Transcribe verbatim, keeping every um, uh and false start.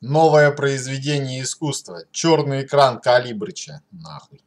Новое произведение искусства. Черный экран Калибрыча. Нахуй.